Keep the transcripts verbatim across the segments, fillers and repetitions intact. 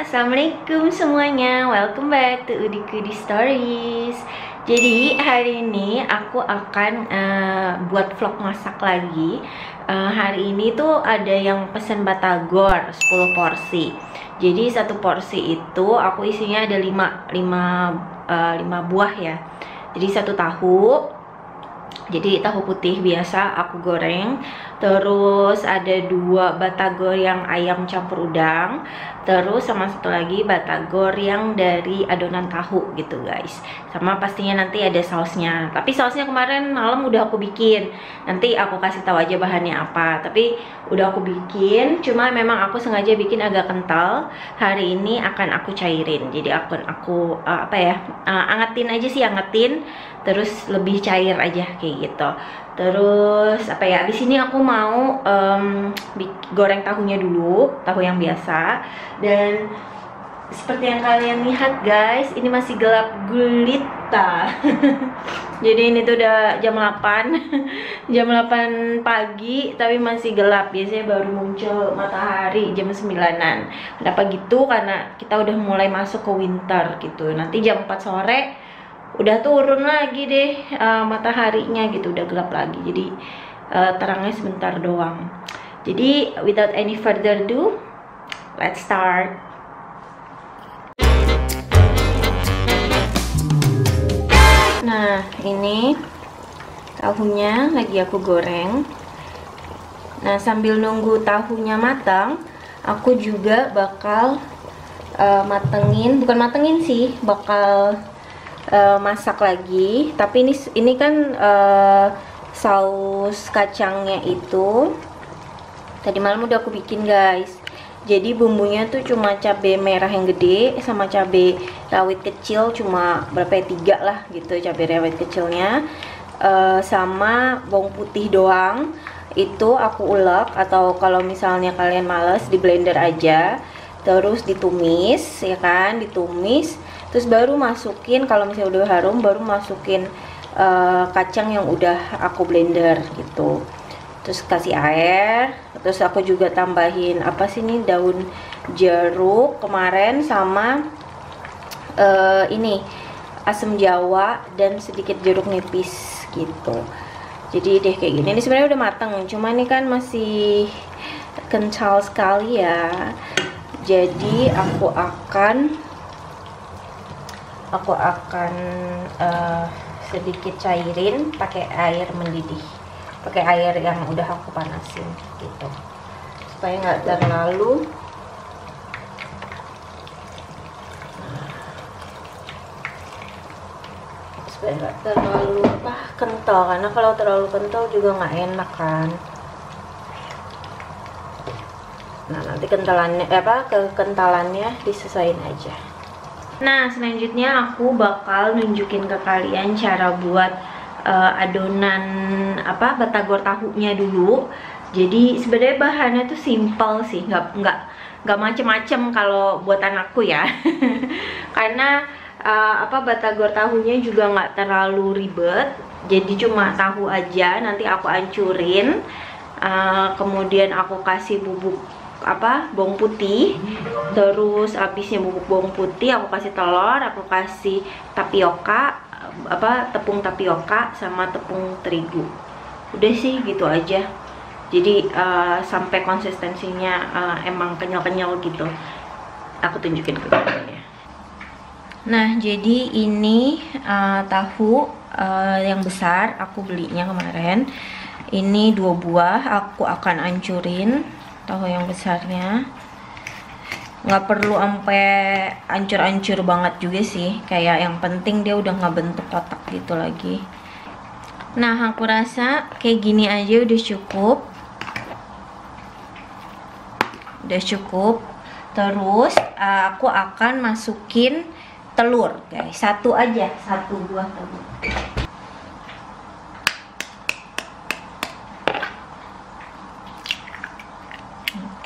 Assalamualaikum semuanya, welcome back to Udikudi Stories. Jadi hari ini aku akan uh, buat vlog masak lagi. uh, Hari ini tuh ada yang pesen batagor sepuluh porsi. Jadi satu porsi itu aku isinya ada lima, lima, uh, lima buah ya. Jadi satu tahu, jadi tahu putih biasa aku goreng. Terus ada dua batagor yang ayam campur udang. Terus sama satu lagi batagor yang dari adonan tahu gitu guys. Sama pastinya nanti ada sausnya. Tapi sausnya kemarin malam udah aku bikin. Nanti aku kasih tahu aja bahannya apa. Tapi udah aku bikin. Cuma memang aku sengaja bikin agak kental. Hari ini akan aku cairin. Jadi akan aku uh, apa ya uh, angetin aja sih angetin. Terus lebih cair aja kayak gitu. Terus apa ya, di sini aku mau um, goreng tahunya dulu, tahu yang biasa. Dan seperti yang kalian lihat guys, ini masih gelap gulita. Jadi ini tuh udah jam delapan jam delapan pagi tapi masih gelap. Biasanya baru muncul matahari jam sembilanan. Kenapa gitu? Karena kita udah mulai masuk ke winter gitu. Nanti jam empat sore udah turun lagi deh uh, mataharinya gitu, udah gelap lagi. Jadi uh, terangnya sebentar doang. Jadi without any further ado, let's start. Nah ini tahunya lagi aku goreng. Nah sambil nunggu tahunya matang, aku juga bakal uh, matengin, bukan matengin sih, bakal Uh, masak lagi. Tapi ini ini kan uh, saus kacangnya itu tadi malam udah aku bikin guys. Jadi bumbunya tuh cuma cabai merah yang gede sama cabai rawit kecil, cuma berapa ya, tiga lah gitu cabai rawit kecilnya, uh, sama bawang putih doang. Itu aku ulek, atau kalau misalnya kalian males di blender aja. Terus ditumis ya kan, ditumis. Terus baru masukin, kalau misalnya udah harum, baru masukin uh, kacang yang udah aku blender gitu. Terus kasih air. Terus aku juga tambahin apa sih nih, daun jeruk kemarin sama uh, ini asam jawa dan sedikit jeruk nipis gitu. Jadi deh kayak gini. Ini sebenarnya udah mateng, cuma ini kan masih kental sekali ya. Jadi aku akan aku akan uh, sedikit cairin pakai air mendidih, pakai air yang udah aku panasin gitu, supaya nggak terlalu supaya nggak terlalu apa kental, karena kalau terlalu kental juga nggak enak kan. Nah nanti kentalannya apa kekentalannya disesain aja. Nah selanjutnya aku bakal nunjukin ke kalian cara buat uh, adonan apa batagor tahunya dulu. Jadi sebenarnya bahannya tuh simple sih, nggak nggak nggak macem-macem kalau buatan aku ya. Karena uh, apa batagor tahunya juga nggak terlalu ribet. Jadi cuma tahu aja, nanti aku ancurin, uh, kemudian aku kasih bubuk apa bawang putih. Terus habisnya bubuk bawang putih aku kasih telur, aku kasih tapioka, apa tepung tapioka sama tepung terigu. Udah sih gitu aja. Jadi uh, sampai konsistensinya uh, emang kenyal-kenyal gitu. Aku tunjukin ke kalian ya. Nah jadi ini uh, tahu uh, yang besar aku belinya kemarin. Ini dua buah aku akan ancurin. Tahu yang besarnya nggak perlu sampai ancur-ancur banget juga sih, kayak yang penting dia udah nggak bentuk kotak gitu lagi. Nah aku rasa kayak gini aja udah cukup, udah cukup. Terus aku akan masukin telur guys, satu aja, satu buah telur.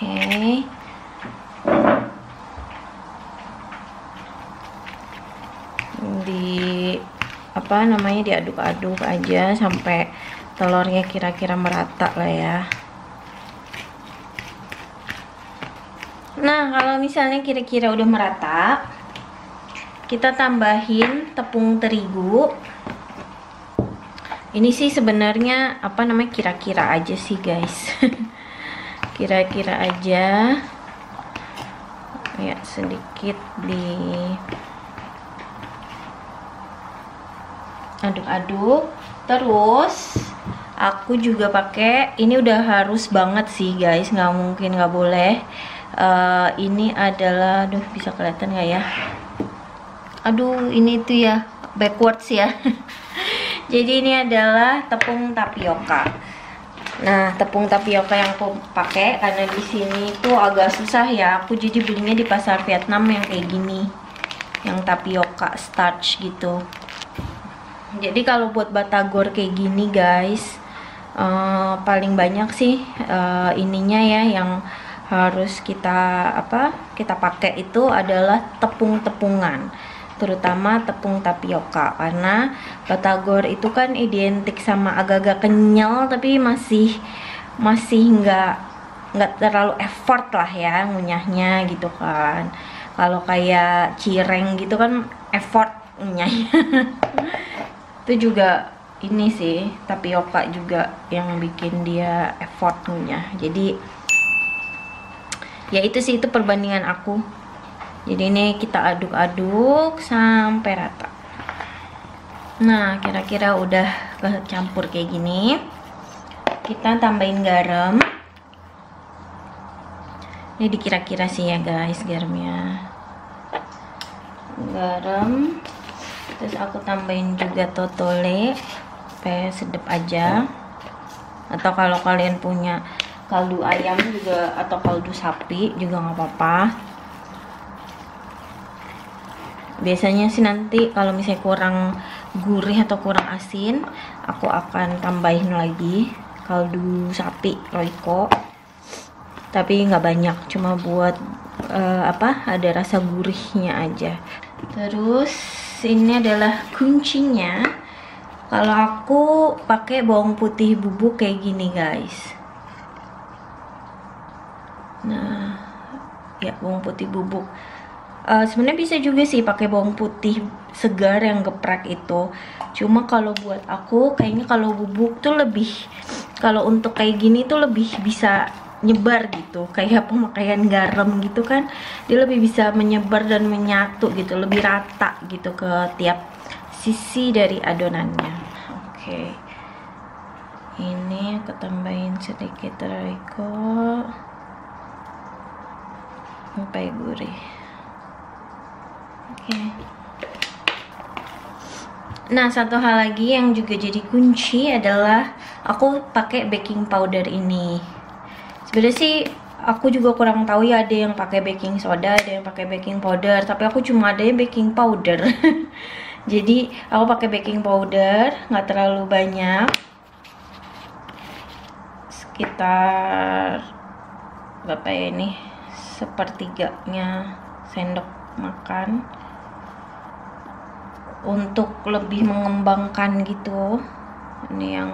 Oke. Di apa namanya diaduk-aduk aja sampai telurnya kira-kira merata lah ya. Nah, kalau misalnya kira-kira udah merata, kita tambahin tepung terigu. Ini sih sebenarnya apa namanya, kira-kira aja sih guys. Kira-kira aja ya, sedikit di aduk-aduk. Terus aku juga pakai, ini udah harus banget sih guys, nggak mungkin nggak boleh. Uh, ini adalah, aduh bisa kelihatan nggak ya, aduh ini tuh ya backwards ya. Jadi ini adalah tepung tapioka. Nah, tepung tapioka yang aku pakai karena di sini tuh agak susah ya. Aku jadi belinya di pasar Vietnam yang kayak gini, yang tapioka starch gitu. Jadi kalau buat batagor kayak gini guys, uh, paling banyak sih uh, ininya ya yang harus kita apa kita pakai itu adalah tepung-tepungan, terutama tepung tapioka, karena batagor itu kan identik sama agak-agak kenyal tapi masih masih nggak nggak terlalu effort lah ya ngunyahnya gitu kan. Kalau kayak cireng gitu kan effort ngunyahnya. Itu juga ini sih tapioka juga yang bikin dia effort ngunyah. Jadi ya itu sih, itu perbandingan aku. Jadi ini kita aduk-aduk sampai rata. Nah, kira-kira udah kecampur kayak gini, kita tambahin garam. Ini dikira-kira sih ya guys garamnya. Garam. Terus aku tambahin juga totole, supaya sedap aja. Atau kalau kalian punya kaldu ayam juga atau kaldu sapi juga nggak apa-apa. Biasanya sih nanti kalau misalnya kurang gurih atau kurang asin, aku akan tambahin lagi kaldu sapi Royco. Tapi nggak banyak, cuma buat uh, apa? Ada rasa gurihnya aja. Terus ini adalah kuncinya. Kalau aku pakai bawang putih bubuk kayak gini, guys. Nah, ya bawang putih bubuk. Uh, sebenarnya bisa juga sih pakai bawang putih segar yang geprek itu. Cuma kalau buat aku kayaknya kalau bubuk tuh lebih, kalau untuk kayak gini tuh lebih bisa nyebar gitu. Kayak pemakaian garam gitu kan, dia lebih bisa menyebar dan menyatu gitu, lebih rata gitu ke tiap sisi dari adonannya. Oke, okay. Ini aku tambahin sedikit Royco sampai gurih. Okay. Nah, satu hal lagi yang juga jadi kunci adalah aku pakai baking powder ini. Sebenarnya sih aku juga kurang tahu ya, ada yang pakai baking soda, ada yang pakai baking powder, tapi aku cuma ada baking powder. Jadi aku pakai baking powder, nggak terlalu banyak, sekitar berapa ya ini, sepertiganya sendok makan, untuk lebih mengembangkan gitu. Ini yang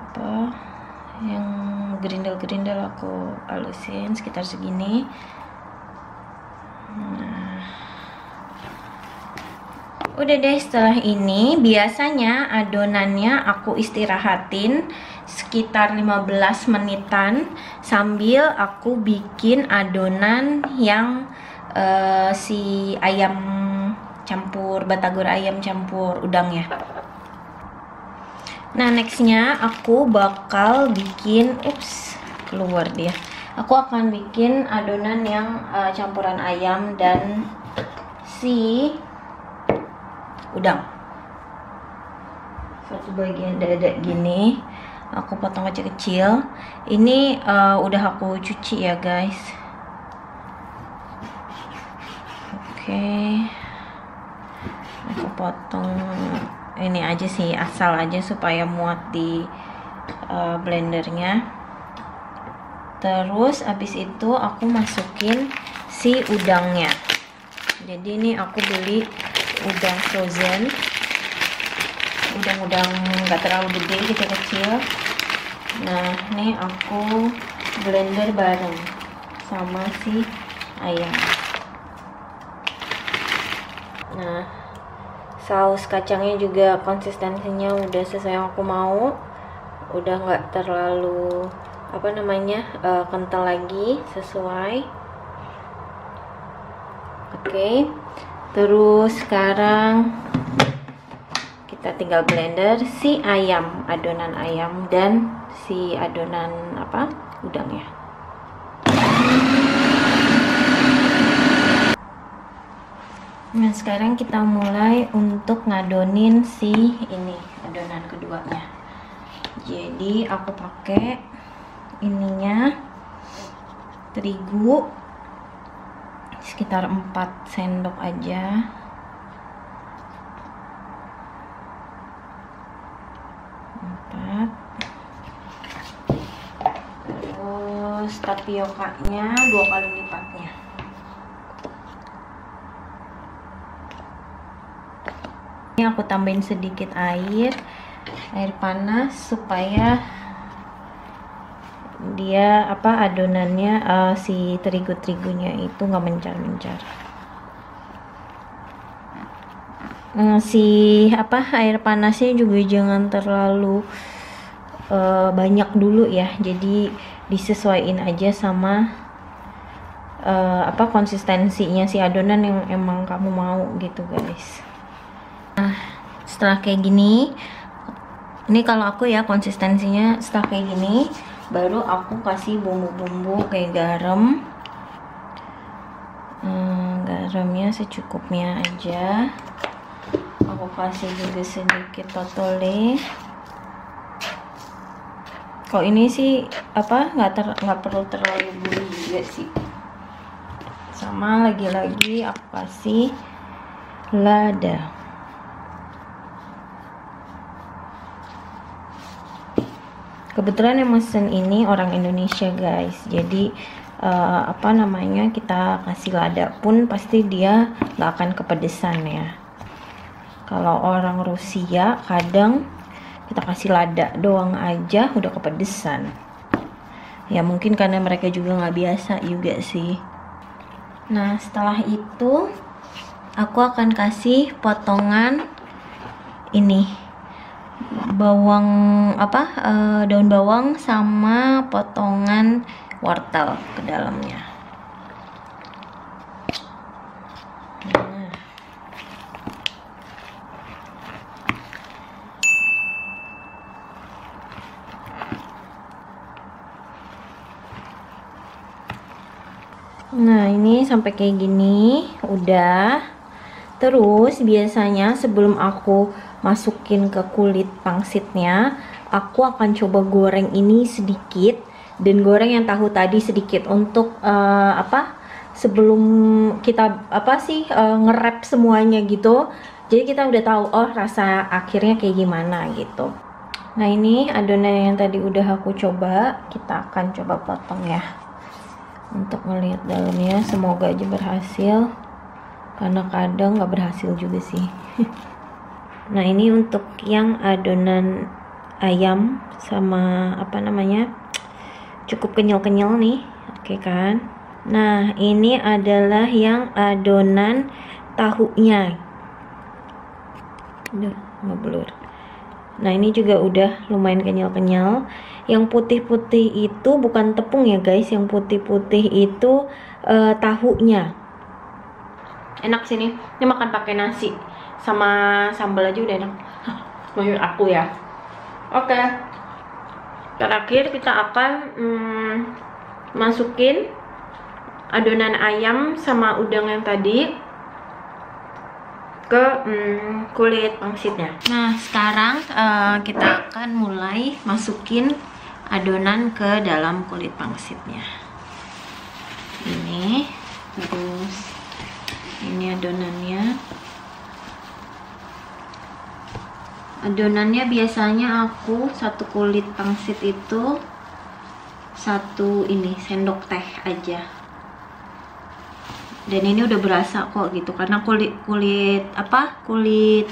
apa, yang gerindel-gerindel aku halusin sekitar segini. Nah, udah deh. Setelah ini biasanya adonannya aku istirahatin sekitar lima belas menitan sambil aku bikin adonan yang Uh, si ayam campur, batagor ayam campur udang ya. Nah, nextnya aku bakal bikin, ups keluar dia. Aku akan bikin adonan yang uh, campuran ayam dan si udang. Satu bagian dada gini, aku potong kecil-kecil. Ini uh, udah aku cuci ya guys. Oke, okay. Aku potong ini aja sih, asal aja supaya muat di uh, blendernya. Terus abis itu aku masukin si udangnya. Jadi ini aku beli udang frozen, udang-udang nggak terlalu gede, gitu kecil. Nah, ini aku blender bareng. sama si ayam. Nah, saus kacangnya juga konsistensinya udah sesuai yang aku mau, udah nggak terlalu apa namanya uh, kental lagi, sesuai. Oke, terus sekarang kita tinggal blender si ayam, adonan ayam dan si adonan apa udangnya. Nah, sekarang kita mulai untuk ngadonin si ini adonan keduanya. Jadi aku pakai ininya terigu sekitar empat sendok aja. empat. Terus tapiokanya dua kali lipatnya. Ini aku tambahin sedikit air air panas supaya dia apa adonannya uh, si terigu-terigunya itu nggak mencar-mencar. Uh, si apa air panasnya juga jangan terlalu uh, banyak dulu ya, jadi disesuaikan aja sama uh, apa konsistensinya si adonan yang emang kamu mau gitu guys. Nah, setelah kayak gini, ini kalau aku ya konsistensinya setelah kayak gini, baru aku kasih bumbu-bumbu kayak garam, hmm, garamnya secukupnya aja. Aku kasih juga sedikit totole. Kalau ini sih apa nggak ter nggak perlu terlalu gurih juga sih. Sama lagi-lagi aku kasih lada. Kebetulan yang mesen ini orang Indonesia guys, jadi uh, apa namanya kita kasih lada pun pasti dia nggak akan kepedesan ya. Kalau orang Rusia kadang kita kasih lada doang aja udah kepedesan. Ya mungkin karena mereka juga nggak biasa juga sih. Nah setelah itu aku akan kasih potongan ini. Bawang apa e, daun bawang sama potongan wortel ke dalamnya. Nah. Nah, ini sampai kayak gini udah. Terus biasanya sebelum aku masukin ke kulit pangsitnya, aku akan coba goreng ini sedikit dan goreng yang tahu tadi sedikit untuk uh, apa? Sebelum kita apa sih uh, nge-wrap semuanya gitu. Jadi kita udah tahu oh rasa akhirnya kayak gimana gitu. Nah, ini adonan yang tadi udah aku coba, kita akan coba potong ya. Untuk ngelihat dalamnya, semoga aja berhasil. Karena kadang nggak berhasil juga sih. Nah ini untuk yang adonan ayam sama apa namanya cukup kenyal-kenyal nih, oke kan? Nah ini adalah yang adonan tahunya. Udah ngeblur. Nah ini juga udah lumayan kenyal-kenyal. Yang putih-putih itu bukan tepung ya guys, yang putih-putih itu uh, tahunya. Enak sih nih, ini makan pakai nasi sama sambal aja udah enak menurut aku ya. Oke, okay. Terakhir kita akan mm, masukin adonan ayam sama udang yang tadi ke mm, kulit pangsitnya. Nah sekarang uh, kita akan mulai masukin adonan ke dalam kulit pangsitnya. Ini terus ini adonannya. Adonannya biasanya aku satu kulit pangsit itu satu ini sendok teh aja. Dan ini udah berasa kok gitu karena kulit kulit apa kulit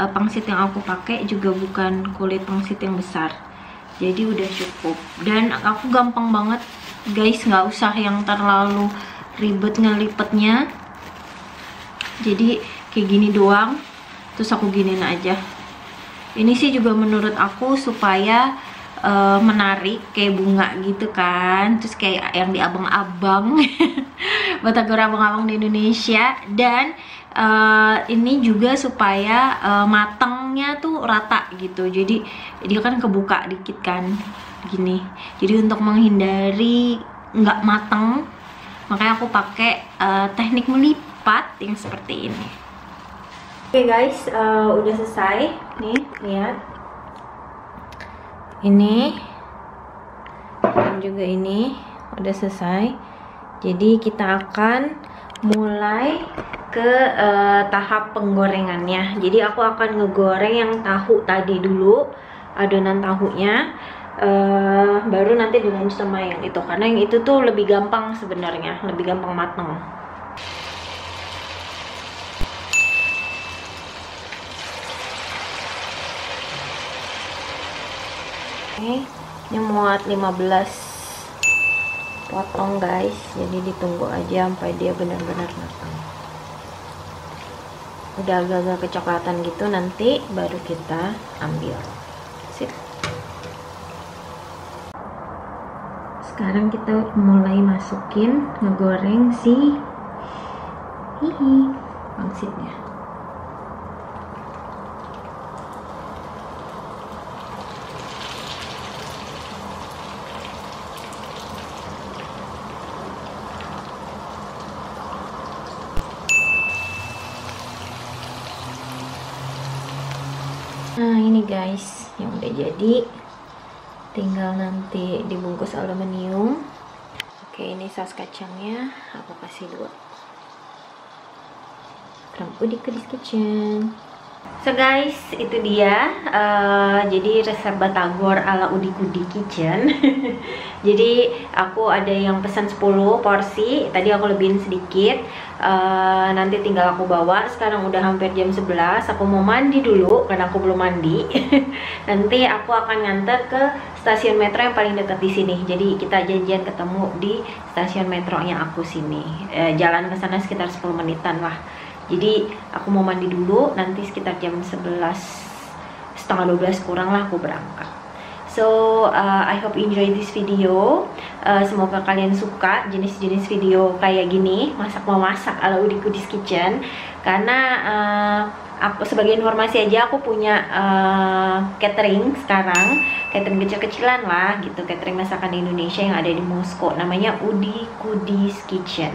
uh, pangsit yang aku pakai juga bukan kulit pangsit yang besar. Jadi udah cukup dan aku gampang banget guys, nggak usah yang terlalu ribet ngelipetnya. Jadi kayak gini doang, terus aku giniin aja. Ini sih juga menurut aku supaya uh, menarik kayak bunga gitu kan, terus kayak yang di abang-abang batagor abang-abang di Indonesia. Dan uh, ini juga supaya uh, matangnya tuh rata gitu, jadi dia kan kebuka dikit kan gini. Jadi untuk menghindari nggak mateng, makanya aku pakai uh, teknik melipat yang seperti ini. Oke okay guys, uh, udah selesai nih, lihat ini dan juga ini udah selesai. Jadi kita akan mulai ke uh, tahap penggorengannya. Jadi aku akan ngegoreng yang tahu tadi dulu, adonan tahunya. Uh, baru nanti dilanjut sama yang itu, karena yang itu tuh lebih gampang sebenarnya, lebih gampang mateng. Oke, ini muat lima belas potong guys, jadi ditunggu aja sampai dia benar-benar matang. Udah agak-agak kecoklatan gitu nanti baru kita ambil. Sip. Sekarang kita mulai masukin ngegoreng si hihi pangsitnya. Nah ini guys yang udah jadi, tinggal nanti dibungkus aluminium. Oke, ini saus kacangnya aku kasih dua from Udikudi Kitchen. So guys, itu dia uh, jadi resep batagor ala Udikudi Kitchen. Jadi aku ada yang pesan sepuluh porsi, tadi aku lebihin sedikit, uh, nanti tinggal aku bawa. Sekarang udah hampir jam sebelas, aku mau mandi dulu karena aku belum mandi. Nanti aku akan nganter ke stasiun metro yang paling dekat di sini. Jadi kita janjian ketemu di stasiun metronya aku sini. E, jalan ke sana sekitar sepuluh menitan lah. Jadi aku mau mandi dulu, nanti sekitar jam sebelas setengah dua belas kurang lah aku berangkat. So, uh, I hope you enjoy this video. Uh, semoga kalian suka jenis-jenis video kayak gini, masak-memasak ala Udikudi Kitchen. Karena uh, aku, sebagai informasi aja, aku punya uh, catering sekarang, catering kecil-kecilan lah gitu, catering masakan Indonesia yang ada di Moskow, namanya Udikudi Kitchen.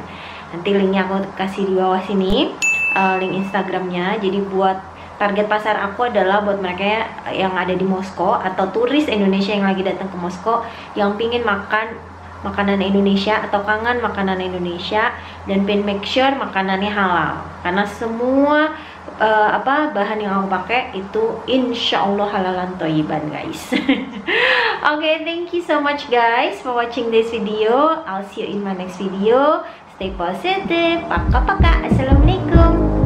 Nanti linknya aku kasih di bawah sini, uh, link Instagramnya. Jadi buat target pasar aku adalah buat mereka yang ada di Moskow atau turis Indonesia yang lagi datang ke Moskow, yang pingin makan makanan Indonesia atau kangen makanan Indonesia dan pengen make sure makanannya halal, karena semua Uh, apa bahan yang aku pakai itu insya Allah halalan toyiban guys. Okay, thank you so much guys for watching this video. I'll see you in my next video. Stay positive, paka-paka. Assalamualaikum.